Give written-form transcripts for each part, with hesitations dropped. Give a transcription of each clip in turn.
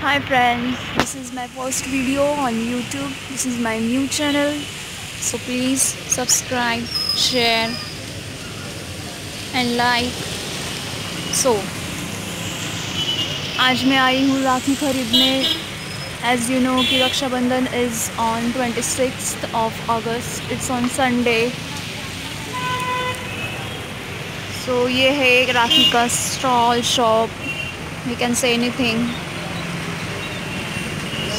Hi friends, this is my first video on YouTube. This is my new channel, so please subscribe, share and like. So आज मैं आई हूँ राखी खरीदने. As you know कि रक्षा बंधन is on 26th of August. It's on Sunday. So ये है राखी का stall shop. We can say anything.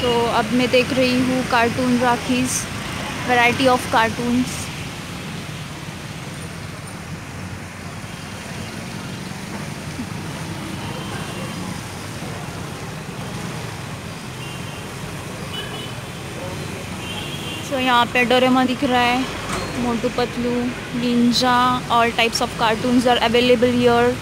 So अब मैं देख रही हूँ cartoon rakhis, variety of cartoons. So यहाँ पे डोरेमोन दिख रहा है, Motu Patlu, ninja, all types of cartoons are available here.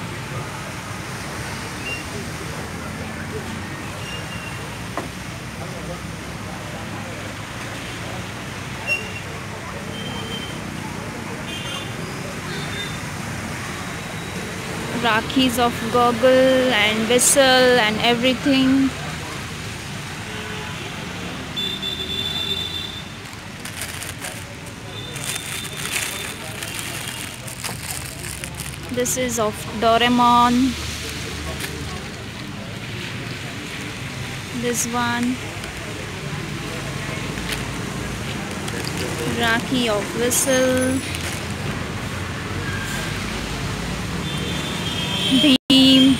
Rakhis of goggle and whistle and everything. This is of Doraemon. This one. Rakhi of Whistle. Bheem.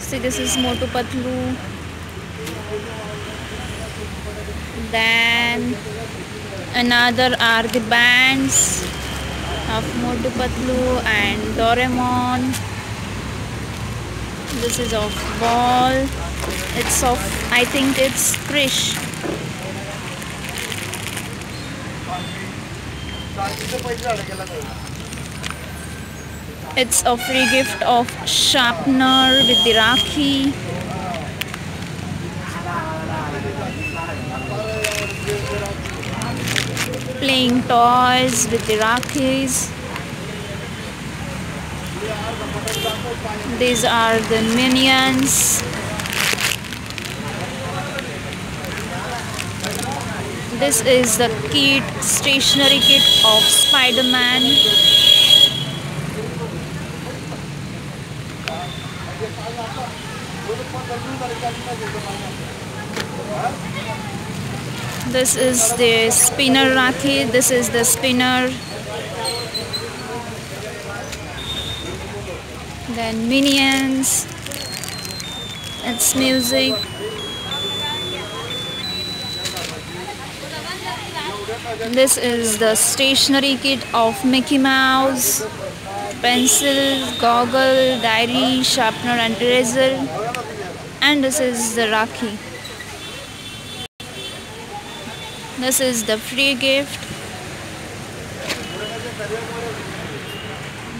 See, this is Motu Patlu. Then another are the bands of Motu Patlu and Doraemon. This is of ball. It's of, I think it's Krish. It's a free gift of sharpener with the rakhi. Playing toys with the rakhis. These are the Minions. This is the kit, stationery kit of Spider-Man. This is the spinner rakhi. This is the spinner. Then Minions. It's music. This is the stationery kit of Mickey Mouse. Pencils, goggle, diary, sharpener and eraser. And this is the rakhi. This is the free gift.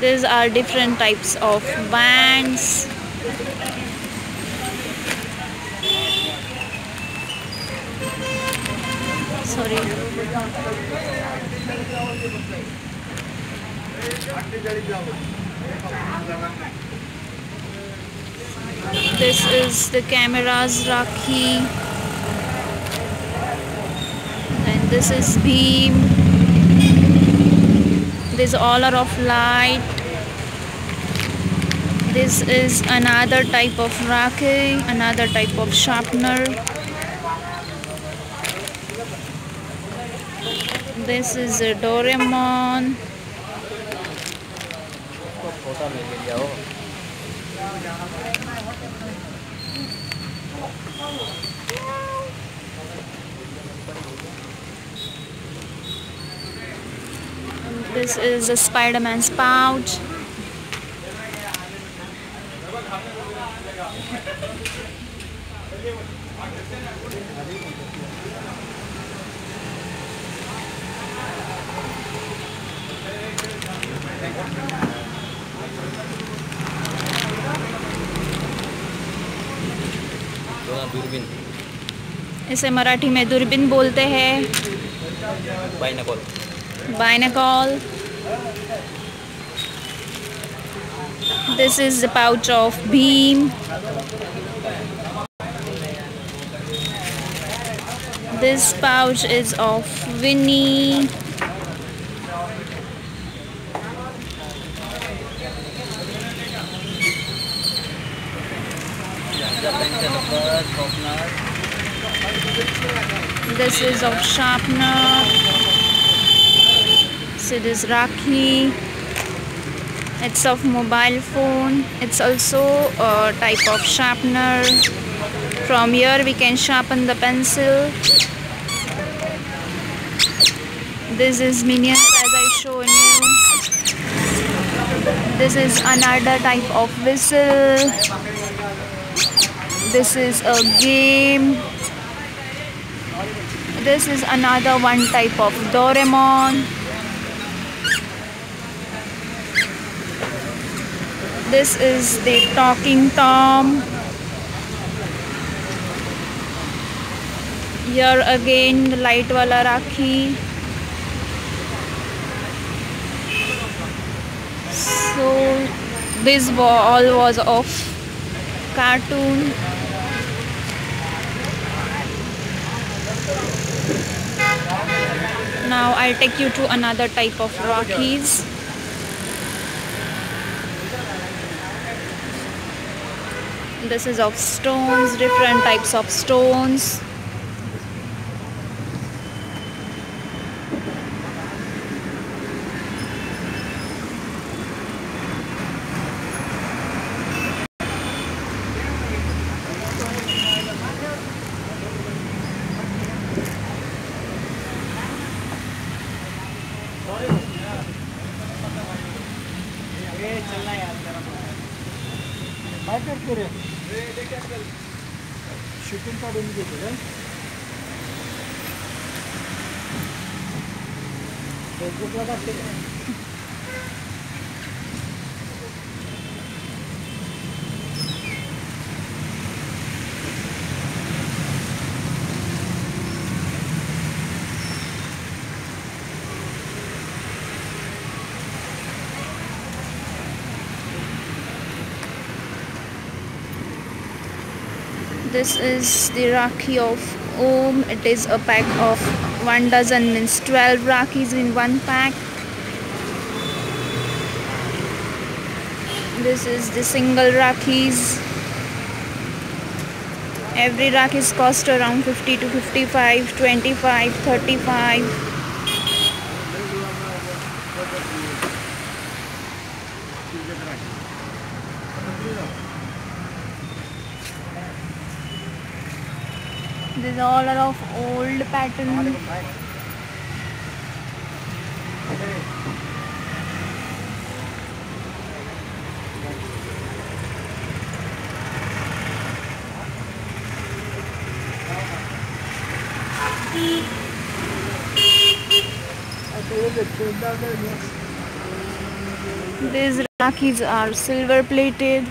These are different types of bands. Sorry. This is the camera's rakhi. And this is Bheem. These all are of light. This is another type of rakhi, another type of sharpener. This is a Doraemon. This is a Spider-Man's pouch. इसे मराठी में दूरबीन बोलते हैं. बाइनेकल. This is the pouch of Bheem. This pouch is of Vinny. This is of sharpener. So it is rakhi. It's of mobile phone. It's also a type of sharpener. From here we can sharpen the pencil. This is Minions, as I shown you. This is another type of whistle. This is a game. This is another one type of Doraemon. This is the Talking Tom. Here again the light wala rakhi. So this all was of cartoon. Now I'll take you to another type of rakhis. This is of stones, different types of stones. This is the rakhi of Om. It is a pack of 1 dozen, means 12 rakhis in one pack. This is the single rakhis. Every rakhis cost around 50 to 55, 25, 35. These all are of old pattern. These rakhis are silver plated.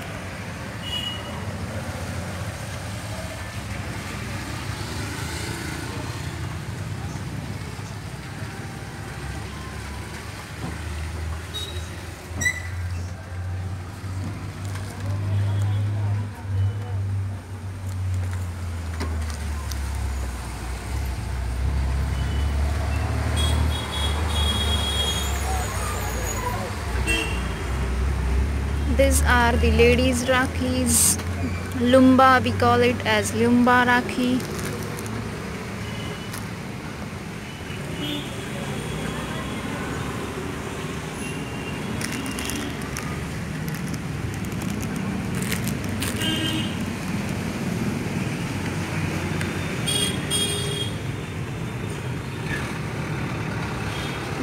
These are the ladies' rakhis. Lumba, we call it as Lumba rakhi.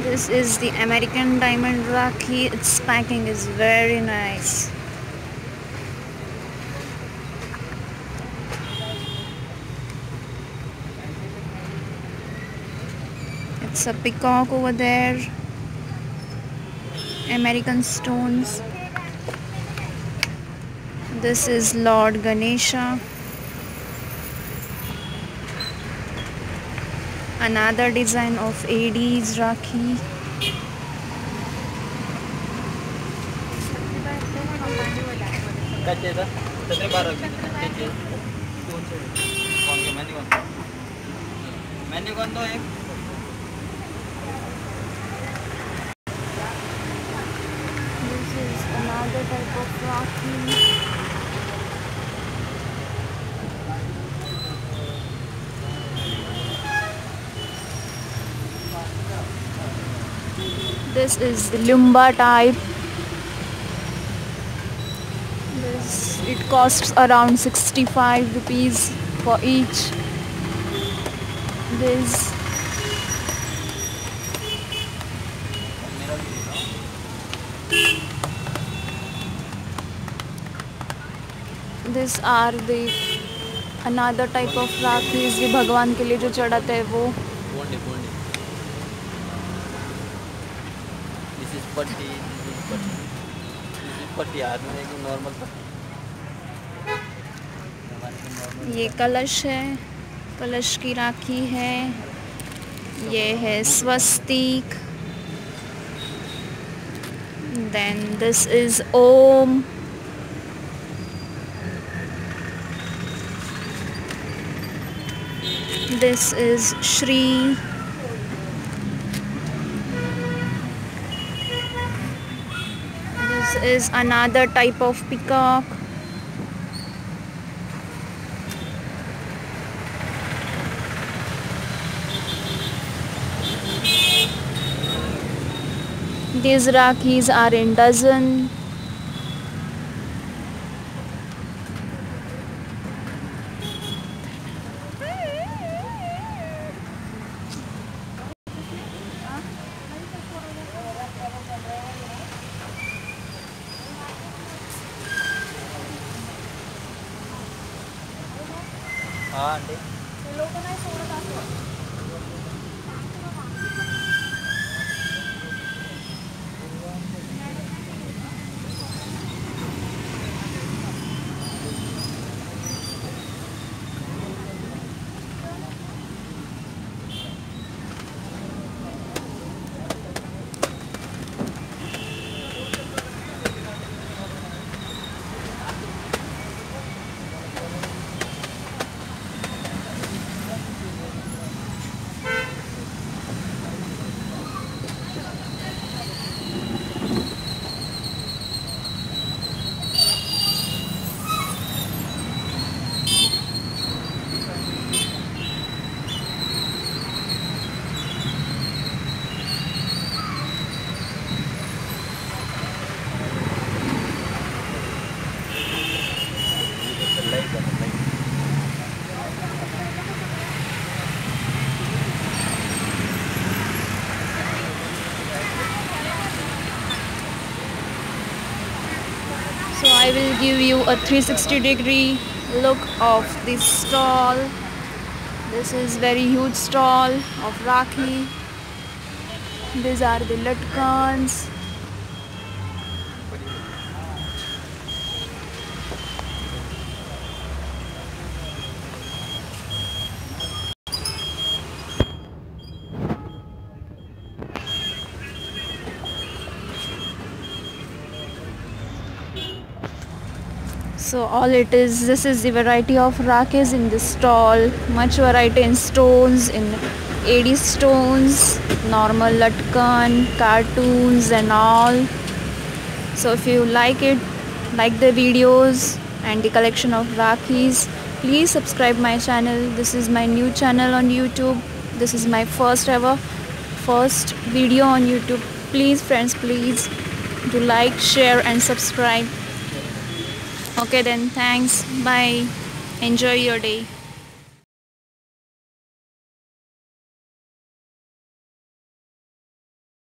This is the American diamond rakhi. Its packing is very nice. It's a peacock over there. American stones. This is Lord Ganesha. Another design of AD's rakhi. मैंने कौन तो एक This is the lumba type. It costs around 65 rupees for each. This These are the another type of rakhis जो भगवान के लिए जो चढ़ाते हैं वो ये कलश है, कलश की राखी है, ये है स्वस्तिक, then this is Om, this is Shri. This is another type of peacock. These rakhis are in dozen. I will give you a 360-degree look of this stall. This is very huge stall of rakhi. These are the latkans. So all it is, this is the variety of rakhis in this stall. Much variety in stones, in 80 stones, normal latkan, cartoons and all. So if you like it, like the videos and the collection of rakhis, please subscribe my channel. This is my new channel on YouTube. This is my first video on YouTube. Please friends, please do like, share and subscribe. Okay then, thanks, bye, enjoy your day.